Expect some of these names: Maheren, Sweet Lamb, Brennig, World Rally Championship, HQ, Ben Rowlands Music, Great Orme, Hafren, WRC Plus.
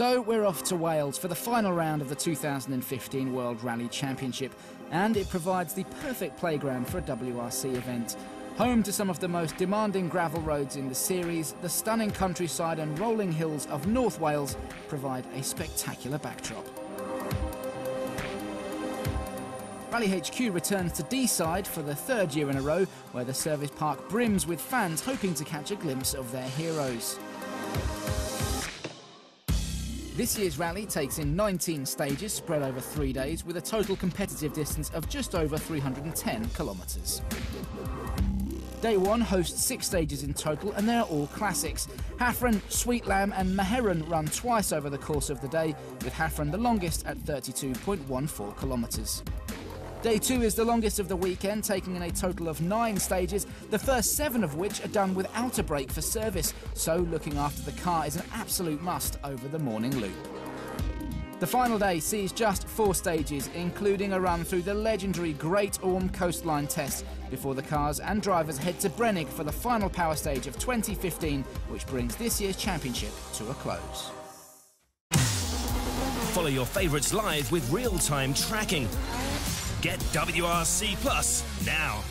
So we're off to Wales for the final round of the 2015 World Rally Championship, and it provides the perfect playground for a WRC event. Home to some of the most demanding gravel roads in the series, the stunning countryside and rolling hills of North Wales provide a spectacular backdrop. Rally HQ returns to Deeside for the third year in a row, where the service park brims with fans hoping to catch a glimpse of their heroes. This year's rally takes in 19 stages spread over 3 days, with a total competitive distance of just over 310 kilometres. Day one hosts 6 stages in total, and they're all classics. Hafren, Sweet Lamb and Maheren run twice over the course of the day, with Hafren the longest at 32.14 kilometres. Day two is the longest of the weekend, taking in a total of 9 stages, the first 7 of which are done without a break for service, so looking after the car is an absolute must over the morning loop. The final day sees just 4 stages, including a run through the legendary Great Orme coastline test, before the cars and drivers head to Brennig for the final power stage of 2015, which brings this year's championship to a close. Follow your favourites live with real-time tracking. Get WRC Plus now.